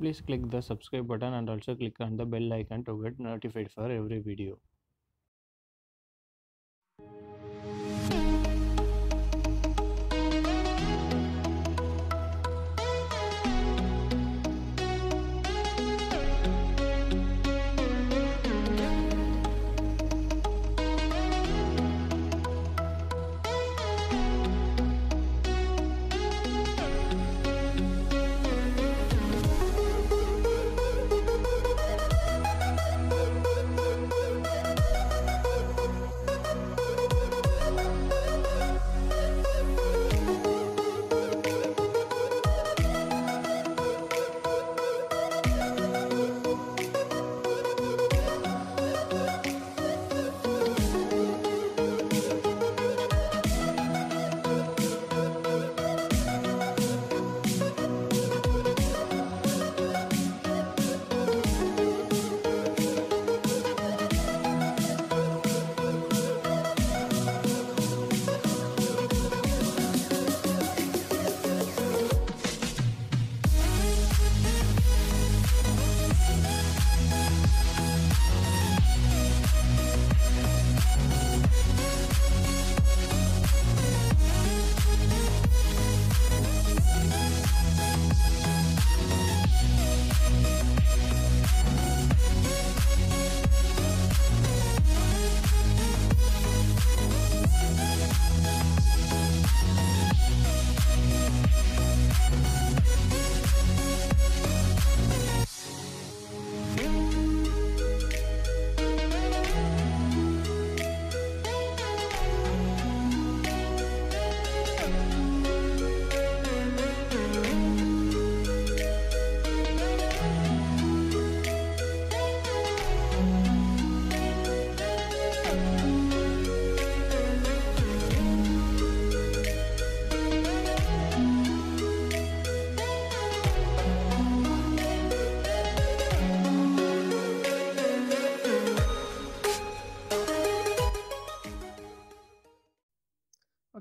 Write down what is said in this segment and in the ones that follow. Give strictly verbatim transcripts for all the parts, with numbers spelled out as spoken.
Please click the subscribe button and also click on the bell icon to get notified for every video.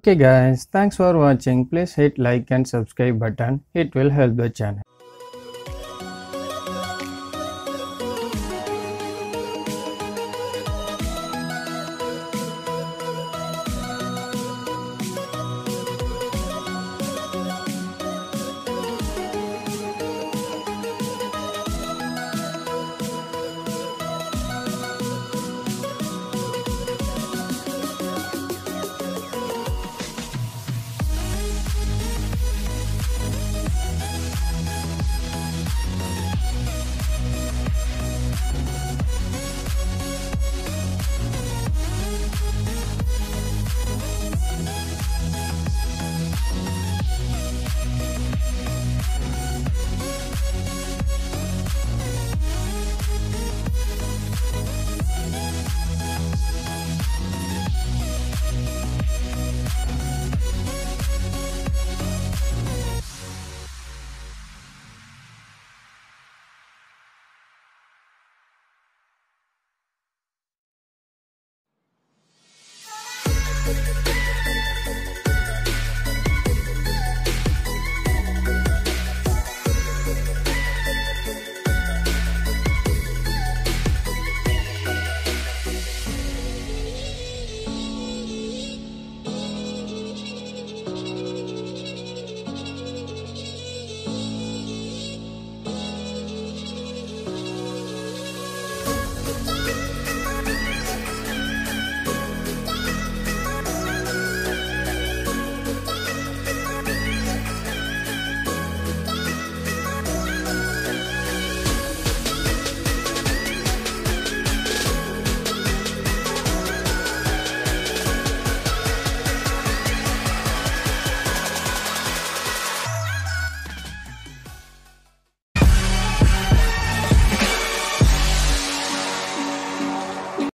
Okay guys, thanks for watching. Please hit like and subscribe button. It will help the channel.